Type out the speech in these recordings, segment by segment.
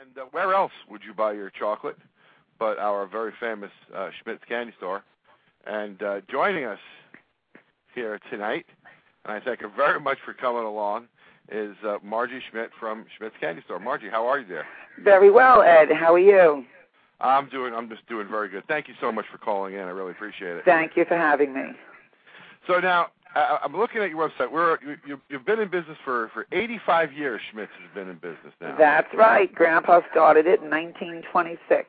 And where else would you buy your chocolate but our very famous Schmidt's Candy Store? And joining us here tonight, and I thank her very much for coming along, is Margie Schmidt from Schmidt's Candy Store. Margie, how are you there? Very well, Ed. How are you? I'm just doing very good. Thank you so much for calling in. I really appreciate it. Thank you for having me. So now, I'm looking at your website. You've been in business for 85 years, Schmidt's has been in business now. That's right. Grandpa started it in 1926.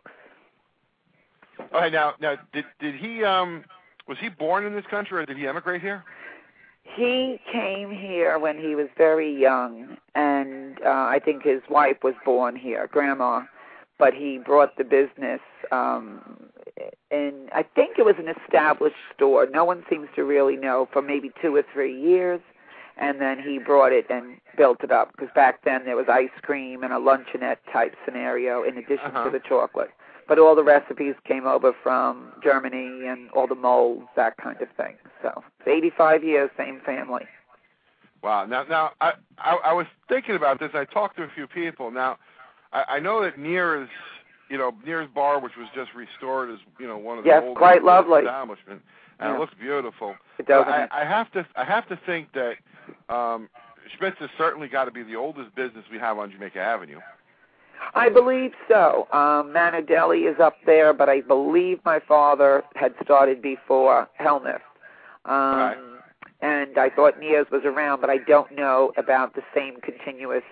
Okay, now did he, was he born in this country or did he emigrate here? He came here when he was very young, and I think his wife was born here, Grandma, but he brought the business and I think it was an established store. No one seems to really know for maybe 2 or 3 years, and then he brought it and built it up because back then there was ice cream and a luncheonette type scenario in addition to the chocolate. But all the recipes came over from Germany and all the molds, that kind of thing. So it's 85 years, same family. Wow. Now I was thinking about this. I talked to a few people. Now, I know that Nier's Bar, which was just restored, is one of the old quite lovely establishment, and it looks beautiful. It does. I have to think that Schmidt's has certainly got to be the oldest business we have on Jamaica Avenue. I believe so. Manadeli is up there, but I believe my father had started before Helmuth. Right. And I thought Nier's was around, but I don't know about the same continuous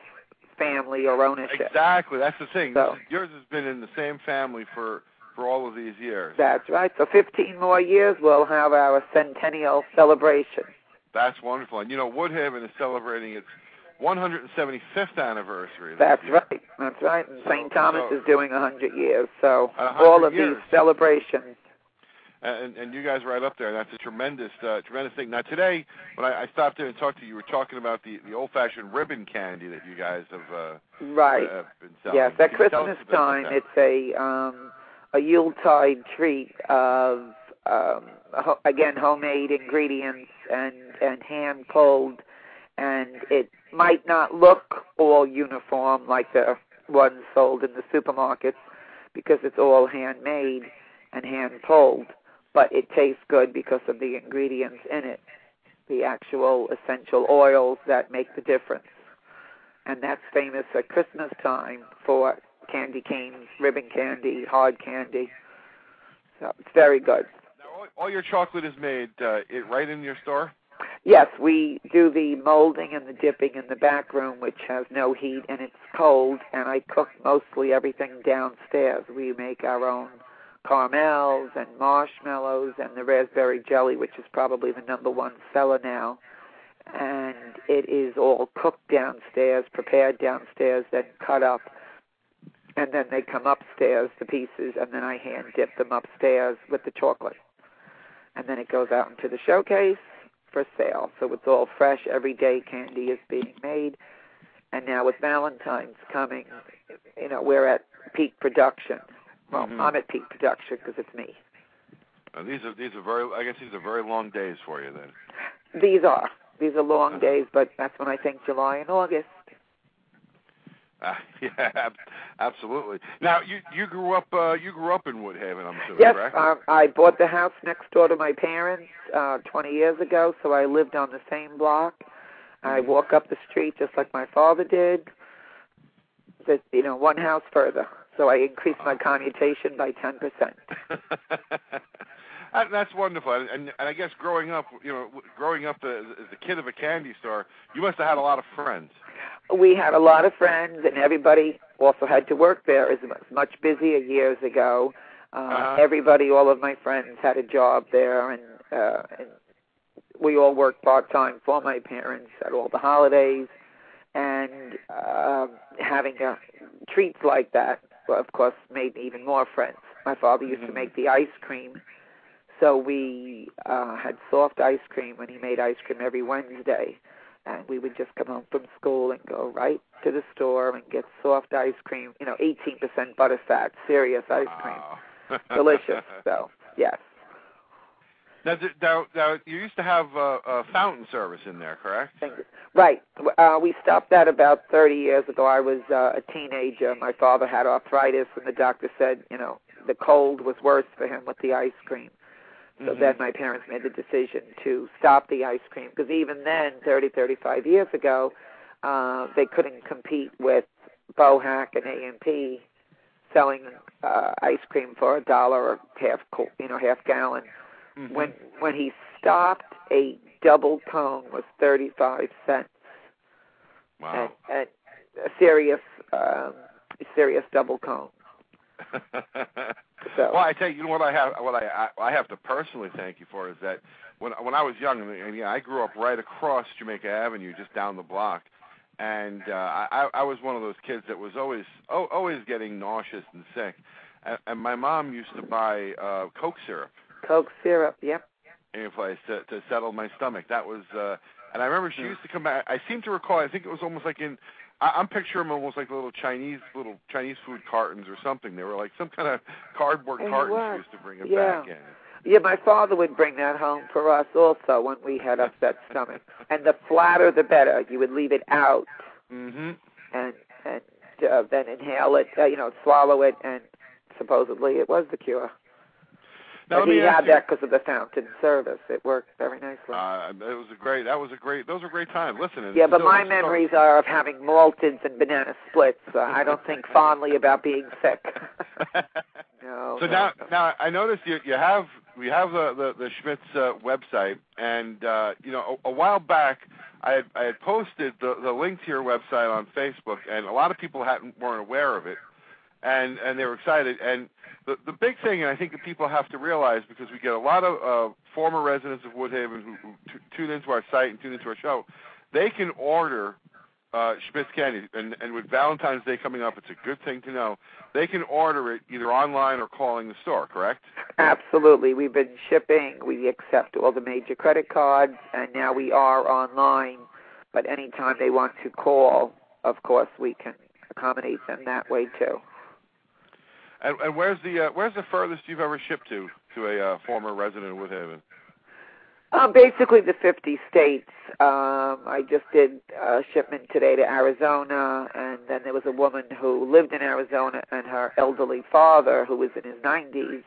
family or ownership. Exactly. That's the thing. So, yours has been in the same family for all of these years. That's right. So 15 more years, we'll have our centennial celebration. That's wonderful. And, Woodhaven is celebrating its 175th anniversary. That's right. That's right. And St. Thomas is doing 100 years. So 100 all of years. These celebrations. And you guys are right up there. And that's a tremendous thing. Now, today, when I stopped in and talked to you, you were talking about the old-fashioned ribbon candy that you guys have been selling. Yes, at Christmas time, it's a Yuletide treat of, again, homemade ingredients and hand-pulled. And it might not look all uniform like the ones sold in the supermarkets because it's all handmade and hand-pulled, but it tastes good because of the ingredients in it, the actual essential oils that make the difference. And that's famous at Christmas time for candy canes, ribbon candy, hard candy. So it's very good. Now, all your chocolate is made right in your store? Yes, we do the molding and the dipping in the back room, which has no heat, and it's cold, and I cook mostly everything downstairs. We make our own caramels and marshmallows and the raspberry jelly, which is probably the number one seller now. And it is all cooked downstairs, prepared downstairs, then cut up, and then they come upstairs, the pieces, and then I hand dip them upstairs with the chocolate. And then it goes out into the showcase for sale. So it's all fresh, everyday candy is being made. And now with Valentine's coming, we're at peak production. Well, I'm at peak production because it's me. These are very long days for you then. These are long days, but that's when I think July and August. Yeah, absolutely. Now you grew up in Woodhaven, I'm assuming, yes, right? Yes, I bought the house next door to my parents 20 years ago, so I lived on the same block. I walk up the street just like my father did. Just, one house further. So I increased my commutation by 10%. That's wonderful. And I guess growing up as the kid of a candy store, you must have had a lot of friends. We had a lot of friends, and everybody also had to work there. It was much busier years ago. Everybody, all of my friends, had a job there, and we all worked part-time for my parents at all the holidays. And having treats like that, of course, made even more friends. My father used to make the ice cream, so we had soft ice cream when he made ice cream every Wednesday, and we would just come home from school and go right to the store and get soft ice cream, 18% butterfat, serious ice cream. Delicious, so yes. Now, you used to have a fountain service in there, correct? Right. We stopped that about 30 years ago. I was a teenager. My father had arthritis, and the doctor said, you know, the cold was worse for him with the ice cream. So then my parents made the decision to stop the ice cream, because even then, 30, 35 years ago, they couldn't compete with Bohack and A&P selling ice cream for $1 or half gallon. Mm-hmm. When he stopped, a double cone was 35 cents. Wow! And a serious double cone. So. Well, I tell you, you know what I have. What I have to personally thank you for is that when I was young, and yeah, I grew up right across Jamaica Avenue, just down the block, and I was one of those kids that was always getting nauseous and sick, and my mom used to buy Coke syrup, yep. In place to settle my stomach. That was, and I remember she used to come back. I seem to recall, I think it was almost like I'm picturing almost like little Chinese food cartons or something. They were like some kind of cardboard cartons she used to bring it back in. Yeah, my father would bring that home for us also when we had upset stomach. And the flatter the better. You would leave it out and then inhale it, swallow it, and supposedly it was the cure. But he had that because of the fountain service. It worked very nicely. Those were great times. Listen. Yeah, but my memories are of having malteds and banana splits. I don't think fondly about being sick. Now I noticed we have the Schmidt's website, and a while back I had posted the link to your website on Facebook, and a lot of people weren't aware of it. And they were excited. And the big thing, and I think that people have to realize, because we get a lot of former residents of Woodhaven who tune into our site and tune into our show, they can order Schmidt's Candy. And with Valentine's Day coming up, it's a good thing to know. They can order it either online or calling the store, correct? Absolutely. We've been shipping. We accept all the major credit cards, and now we are online. But anytime they want to call, of course, we can accommodate them that way, too. And where's the furthest you've ever shipped to a former resident of Woodhaven? Basically the 50 states. I just did a shipment today to Arizona, and then there was a woman who lived in Arizona, and her elderly father, who was in his 90s,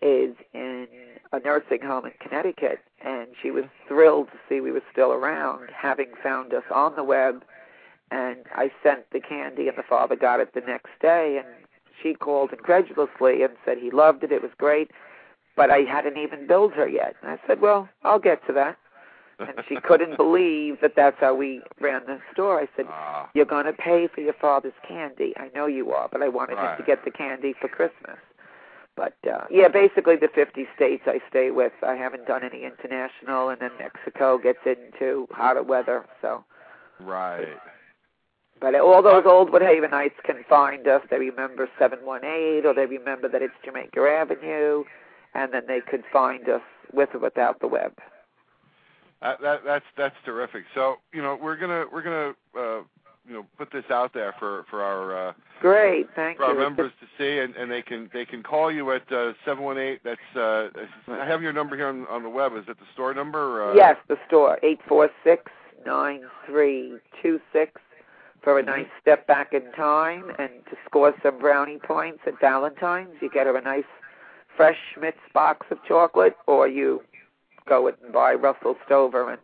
is in a nursing home in Connecticut, and she was thrilled to see we were still around, having found us on the web, and I sent the candy, and the father got it the next day, and she called incredulously and said he loved it. It was great, but I hadn't even billed her yet. And I said, well, I'll get to that. And she couldn't believe that that's how we ran the store. I said, you're going to pay for your father's candy. I know you are, but I wanted him to get the candy for Christmas. But, basically the 50 states I stay with. I haven't done any international, and then Mexico gets into hotter weather. So. Right. But all those old Woodhavenites can find us. They remember 718, or they remember that it's Jamaica Avenue, and then they could find us with or without the web. That's terrific. So we're gonna put this out there for our great thank for you. Our members to see, and they can call you at 718. That's I have your number here on the web. Is it the store number? Yes, the store 846-9326. For a nice step back in time and to score some brownie points at Valentine's, you get a nice fresh Schmidt's box of chocolate, or you go and buy Russell Stover and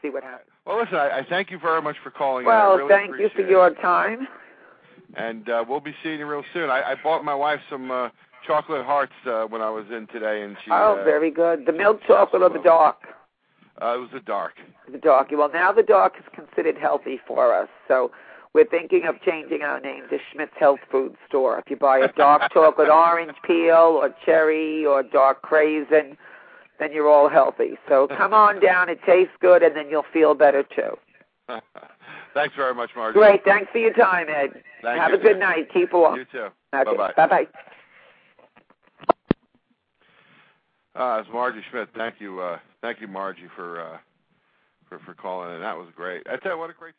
see what happens. Well, listen, I thank you very much for calling. Well, really thank you for your time. And we'll be seeing you real soon. I bought my wife some chocolate hearts when I was in today, and she. Oh, very good. The milk chocolate or the dark? It was the dark. The dark. Well, now the dark is considered healthy for us, so. We're thinking of changing our name to Schmidt's Health Food Store. If you buy a dark chocolate orange peel or cherry or dark craisin, then you're all healthy. So come on down. It tastes good, and then you'll feel better, too. Thanks very much, Margie. Great. Thanks for your time, Ed. Have a good night. Keep warm. You too. Okay. Bye-bye. Bye-bye. It's Margie Schmidt. Thank you, Margie, for calling, and that was great. I tell you what a great